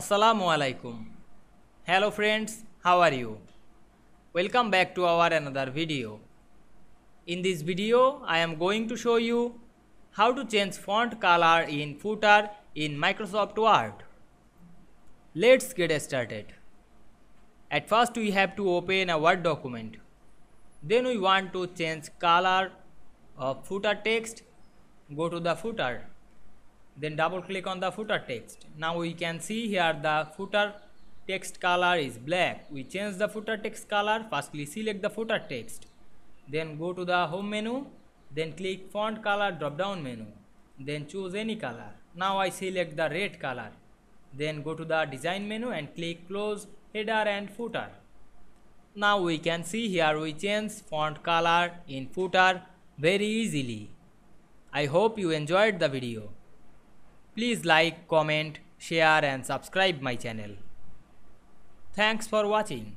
Assalamu alaikum. Hello friends, how are you? Welcome back to our another video. In this video I am going to show you how to change font color in footer in Microsoft Word. Let's get started. At first we have to open a Word document. Then we want to change color of footer text. Go to the footer. Then double click on the footer text. Now we can see here the footer text color is black. We change the footer text color. Firstly select the footer text. Then go to the home menu. Then click font color drop down menu. Then choose any color. Now I select the red color. Then go to the design menu and click close header and footer. Now we can see here we change font color in footer very easily. I hope you enjoyed the video. Please like, comment, share and subscribe my channel. Thanks for watching.